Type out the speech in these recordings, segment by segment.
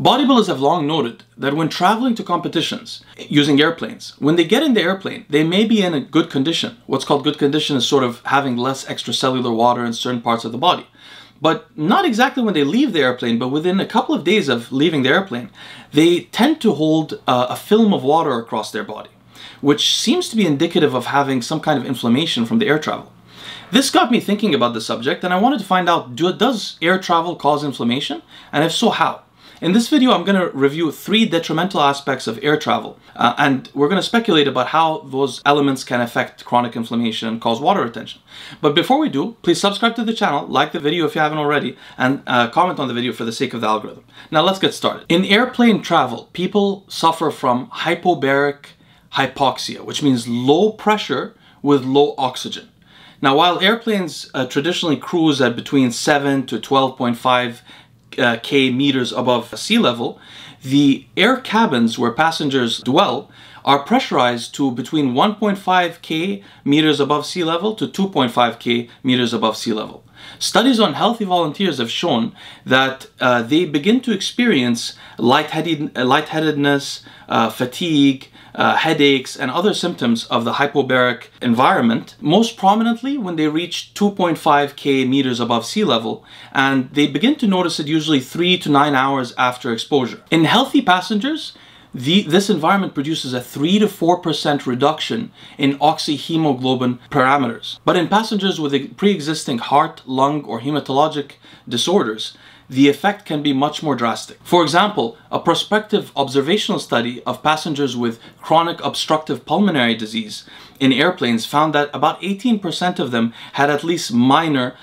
Bodybuilders have long noted that when traveling to competitions using airplanes, when they get in the airplane, they may be in a good condition. What's called good condition is sort of having less extracellular water in certain parts of the body. But not exactly when they leave the airplane, but within a couple of days of leaving the airplane, they tend to hold a film of water across their body, which seems to be indicative of having some kind of inflammation from the air travel. This got me thinking about the subject, and I wanted to find out, does air travel cause inflammation? And if so, how? In this video, I'm going to review 3 detrimental aspects of air travel, and we're going to speculate about how those elements can affect chronic inflammation and cause water retention. But before we do, please subscribe to the channel, like the video if you haven't already, and comment on the video for the sake of the algorithm. Now let's get started. In airplane travel, people suffer from hypobaric hypoxia, which means low pressure with low oxygen. Now, while airplanes traditionally cruise at between 7 to 12.5 K meters above sea level, the air cabins where passengers dwell are pressurized to between 1.5 K meters above sea level to 2.5 K meters above sea level. Studies on healthy volunteers have shown that they begin to experience lightheadedness, fatigue, headaches, and other symptoms of the hypobaric environment, most prominently when they reach 2.5 K meters above sea level, and they begin to notice it usually 3 to 9 hours after exposure. In healthy passengers, this environment produces a 3 to 4% reduction in oxyhemoglobin parameters. But in passengers with pre-existing heart, lung, or hematologic disorders, the effect can be much more drastic. For example, a prospective observational study of passengers with chronic obstructive pulmonary disease in airplanes found that about 18% of them had at least minor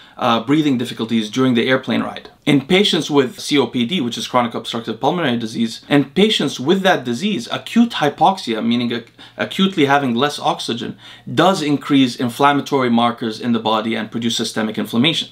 breathing difficulties during the airplane ride. In patients with COPD, which is chronic obstructive pulmonary disease, and patients with that disease, acute hypoxia, meaning acutely having less oxygen, does increase inflammatory markers in the body and produce systemic inflammation.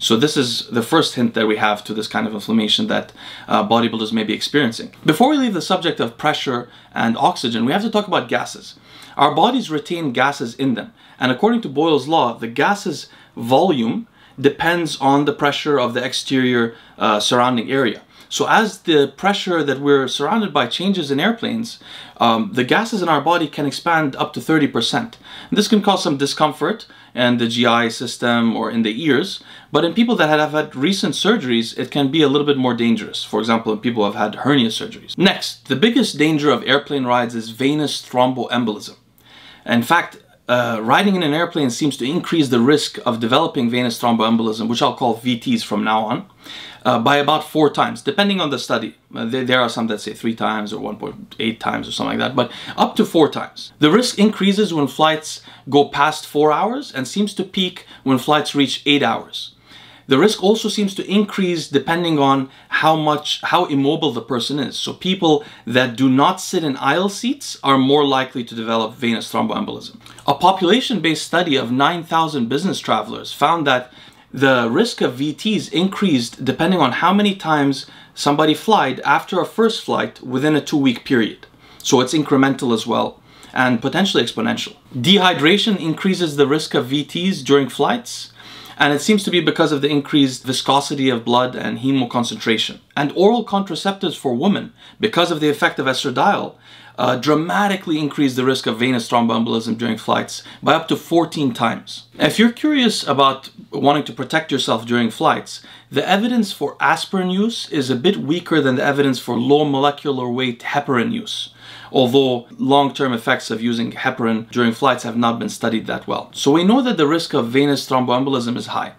So this is the first hint that we have to this kind of inflammation that bodybuilders may be experiencing. Before we leave the subject of pressure and oxygen, we have to talk about gases. Our bodies retain gases in them, and according to Boyle's law, the gas's volume depends on the pressure of the exterior surrounding area. So as the pressure that we're surrounded by changes in airplanes, the gases in our body can expand up to 30%. This can cause some discomfort in the GI system or in the ears, but in people that have had recent surgeries, it can be a little bit more dangerous. For example, in people who have had hernia surgeries. Next, the biggest danger of airplane rides is venous thromboembolism. In fact, riding in an airplane seems to increase the risk of developing venous thromboembolism, which I'll call VTs from now on, by about 4 times, depending on the study. There are some that say 3 times or 1.8 times or something like that, but up to 4 times. The risk increases when flights go past 4 hours and seems to peak when flights reach 8 hours. The risk also seems to increase depending on how immobile the person is. So people that do not sit in aisle seats are more likely to develop venous thromboembolism. A population-based study of 9,000 business travelers found that the risk of VTs increased depending on how many times somebody flied after a first flight within a 2-week period. So it's incremental as well, and potentially exponential. Dehydration increases the risk of VTs during flights, and it seems to be because of the increased viscosity of blood and hemoconcentration. And oral contraceptives for women, because of the effect of estradiol, dramatically increase the risk of venous thromboembolism during flights by up to 14 times. If you're curious about wanting to protect yourself during flights, the evidence for aspirin use is a bit weaker than the evidence for low molecular weight heparin use, although long-term effects of using heparin during flights have not been studied that well. So we know that the risk of venous thromboembolism is high.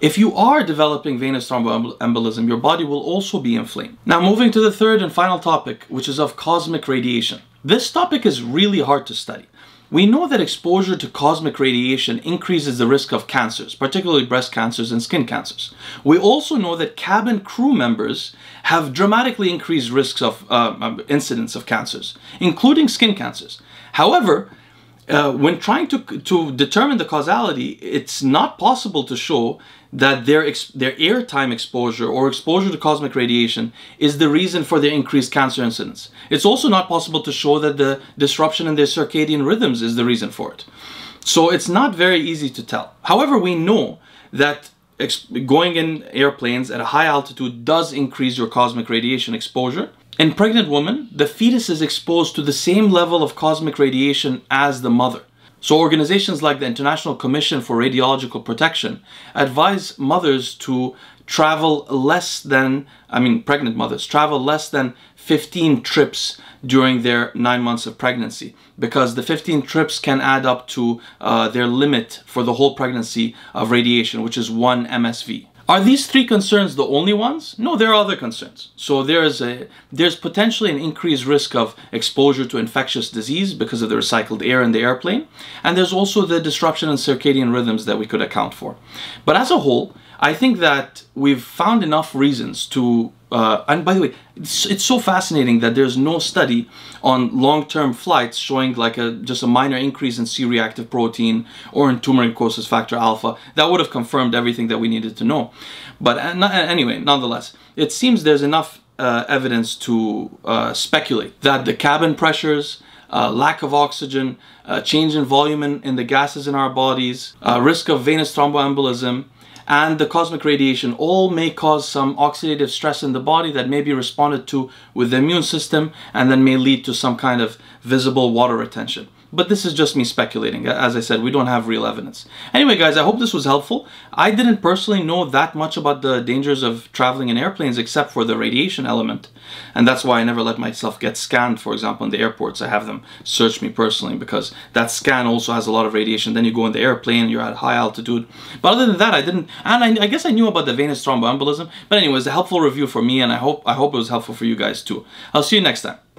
If you are developing venous thromboembolism, your body will also be inflamed. Now moving to the third and final topic, which is of cosmic radiation. This topic is really hard to study. We know that exposure to cosmic radiation increases the risk of cancers, particularly breast cancers and skin cancers. We also know that cabin crew members have dramatically increased risks of incidence of cancers, including skin cancers. However, when trying to determine the causality, it's not possible to show that their airtime exposure or exposure to cosmic radiation is the reason for their increased cancer incidence. It's also not possible to show that the disruption in their circadian rhythms is the reason for it. So it's not very easy to tell. However, we know that going in airplanes at a high altitude does increase your cosmic radiation exposure. In pregnant women, the fetus is exposed to the same level of cosmic radiation as the mother. So organizations like the International Commission for Radiological Protection advise mothers to travel less than, pregnant mothers, travel less than 15 trips during their 9 months of pregnancy, because the 15 trips can add up to their limit for the whole pregnancy of radiation, which is 1 mSv. Are these three concerns the only ones? No, there are other concerns. So there's potentially an increased risk of exposure to infectious disease because of the recycled air in the airplane. And there's also the disruption in circadian rhythms that we could account for. But as a whole, I think that we've found enough reasons to, and by the way, it's so fascinating that there's no study on long-term flights showing like just a minor increase in C-reactive protein or in tumor necrosis factor alpha. That would have confirmed everything that we needed to know. But anyway, nonetheless, it seems there's enough evidence to speculate that the cabin pressures, lack of oxygen, change in volume in the gases in our bodies, risk of venous thromboembolism, and the cosmic radiation all may cause some oxidative stress in the body that may be responded to with the immune system and then may lead to some kind of visible water retention. But this is just me speculating. As I said, we don't have real evidence. Anyway, guys, I hope this was helpful. I didn't personally know that much about the dangers of traveling in airplanes except for the radiation element. And that's why I never let myself get scanned, for example, in the airports. I have them search me personally because that scan also has a lot of radiation. Then you go in the airplane, you're at high altitude. But other than that, I didn't. And I guess I knew about the venous thromboembolism. But anyways, a helpful review for me, and I hope it was helpful for you guys too. I'll see you next time.